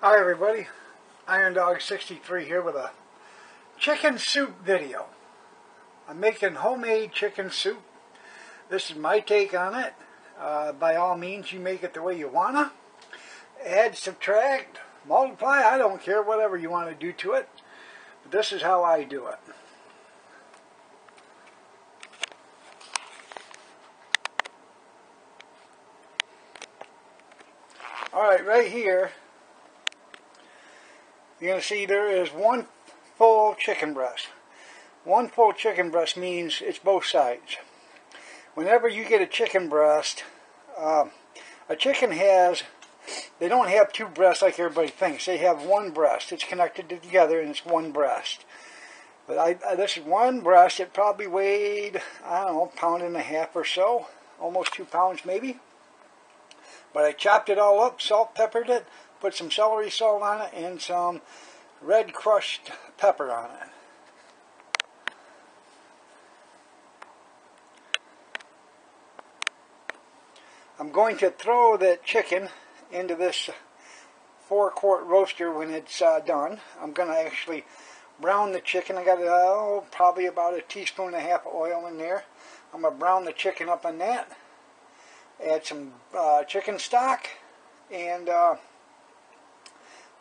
Hi everybody, IronDawg63 here with a chicken soup video. I'm making homemade chicken soup. This is my take on it. By all means, you make it the way you wanna. Add, subtract, multiply, I don't care, whatever you want to do to it. But this is how I do it. Alright, right here you're going to see there is one full chicken breast. One full chicken breast means it's both sides. Whenever you get a chicken breast, a chicken has, they don't have two breasts like everybody thinks. They have one breast. It's connected together and it's one breast. But this is one breast. It probably weighed, I don't know, 1.5 pounds or so. Almost 2 pounds maybe. But I chopped it all up, salt, peppered it. Put some celery salt on it and some red crushed pepper on it. I'm going to throw that chicken into this 4-quart roaster when it's done. I'm going to actually brown the chicken. I got probably about 1.5 teaspoons of oil in there. I'm going to brown the chicken up on that. Add some chicken stock and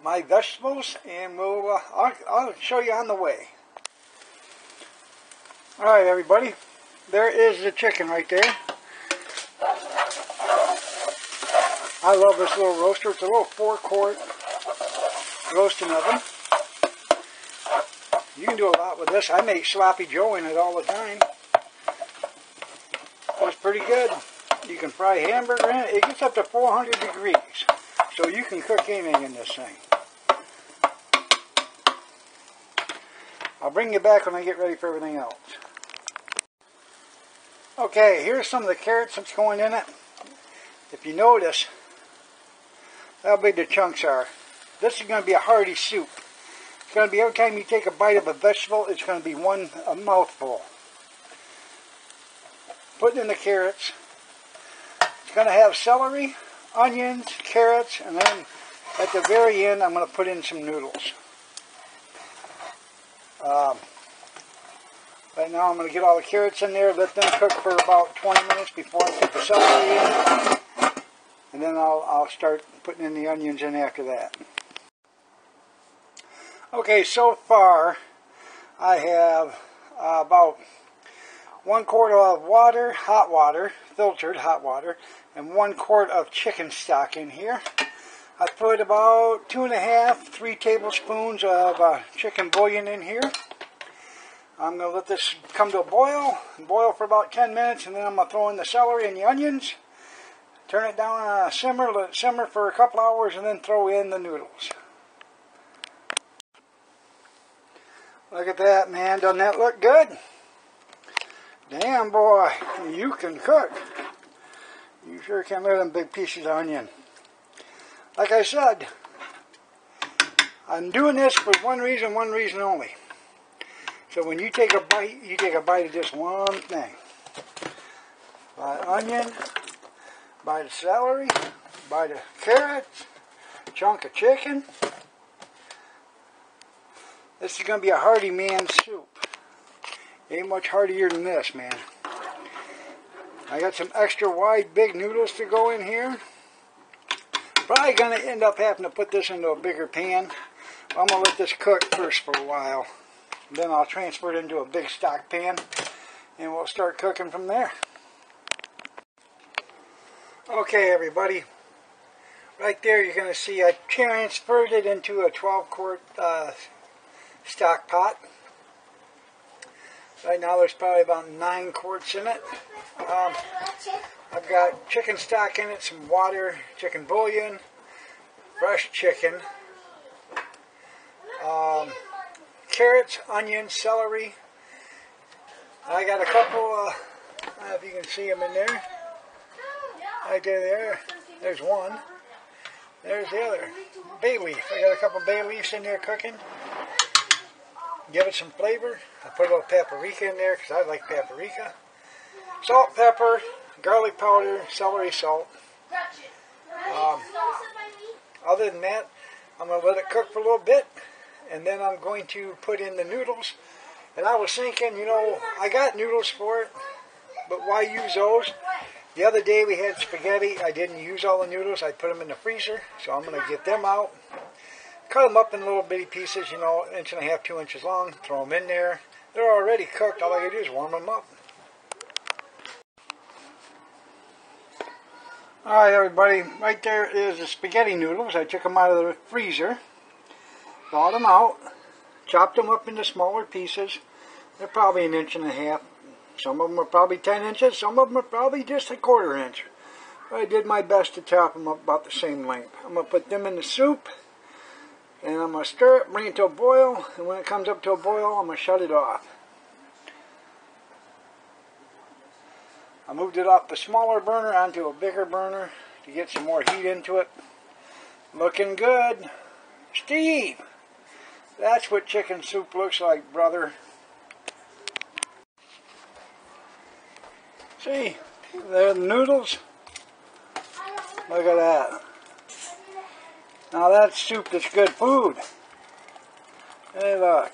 my vegetables, and we'll I'll show you on the way. All right, everybody, there is the chicken right there. I love this little roaster. It's a little 4-quart roasting oven. You can do a lot with this. I make sloppy joe in it all the time. It's pretty good. You can fry hamburger in it. It gets up to 400 degrees, so you can cook anything in this thing. I'll bring you back when I get ready for everything else. Okay, here's some of the carrots that's going in it. If you notice how big the chunks are. This is going to be a hearty soup. It's going to be, every time you take a bite of a vegetable, it's going to be a mouthful. Put in the carrots. It's going to have celery, onions, carrots, and then at the very end I'm going to put in some noodles. Right now I'm going to get all the carrots in there, let them cook for about 20 minutes before I put the celery in, and then I'll start putting in the onions in after that. Okay, so far I have about 1 quart of water, hot water, filtered hot water, and 1 quart of chicken stock in here. I put about 2.5–3 tablespoons of chicken bouillon in here. I'm going to let this come to a boil, for about 10 minutes, and then I'm going to throw in the celery and the onions, turn it down on a simmer, let it simmer for a couple hours, and then throw in the noodles. Look at that, man, doesn't that look good? Damn, boy, you can cook. You sure can. Look at them big pieces of onion. Like I said, I'm doing this for one reason only. So when you take a bite of just one thing. Bite of onion, bite of celery, bite of carrots, chunk of chicken. This is going to be a hearty man's soup. Ain't much heartier than this, man. I got some extra wide big noodles to go in here. Probably going to end up having to put this into a bigger pan. I'm going to let this cook first for a while. Then I'll transfer it into a big stock pan and we'll start cooking from there. Okay, everybody. Right there you're going to see I transferred it into a 12-quart stock pot. Right now there's probably about 9 quarts in it. I've got chicken stock in it, some water, chicken bouillon, fresh chicken, carrots, onions, celery. I got a couple, I don't know if you can see them in there. Right there. There's one. There's the other. Bay leaf. I got a couple bay leaves in there cooking. Give it some flavor. I put a little paprika in there because I like paprika. Salt, pepper, garlic powder, celery salt. Other than that, I'm going to let it cook for a little bit, and then I'm going to put in the noodles. And I was thinking, you know, I got noodles for it, but why use those? The other day we had spaghetti. I didn't use all the noodles. I put them in the freezer, so I'm going to get them out. Cut them up in little bitty pieces, you know, 1.5 to 2 inches long. Throw them in there. They're already cooked. All I got to do is warm them up. Alright everybody, right there is the spaghetti noodles. I took them out of the freezer, thawed them out, chopped them up into smaller pieces. They're probably 1.5 inches. Some of them are probably 10 inches, some of them are probably just 1/4 inch. But I did my best to chop them up about the same length. I'm going to put them in the soup, and I'm going to stir it, bring it to a boil, and when it comes up to a boil, I'm going to shut it off. I moved it off the smaller burner onto a bigger burner to get some more heat into it. Looking good. Steve! That's what chicken soup looks like, brother. See? There are the noodles. Look at that. Now that's soup that's good food. Hey, look.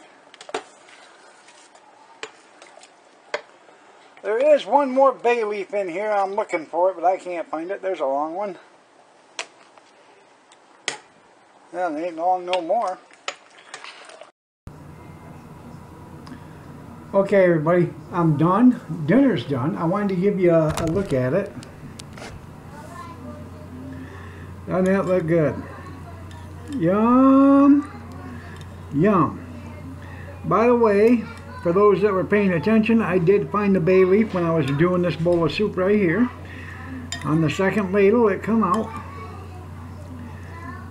There is one more bay leaf in here. I'm looking for it, but I can't find it. There's a long one. Well, it ain't long no more. Okay, everybody. I'm done. Dinner's done. I wanted to give you a look at it. Doesn't that look good? Yum. Yum. By the way, for those that were paying attention, I did find the bay leaf when I was doing this bowl of soup right here. On the second ladle, it come out.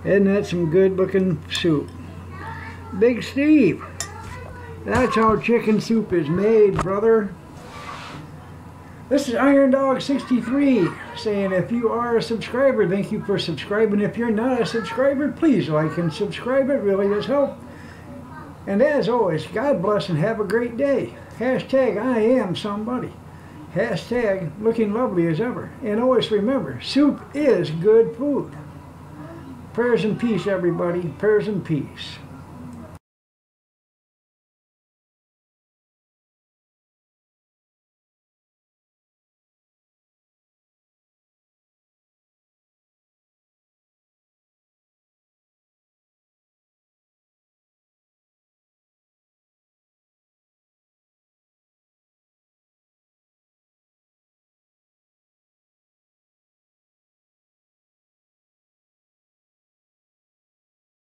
Isn't that some good looking soup? Big Steve, that's how chicken soup is made, brother. This is IronDawg63 saying, if you are a subscriber, thank you for subscribing. If you're not a subscriber, please like and subscribe. It really does help. And as always, God bless and have a great day. Hashtag I am somebody. Hashtag looking lovely as ever. And always remember, soup is good food. Prayers and peace, everybody. Prayers and peace.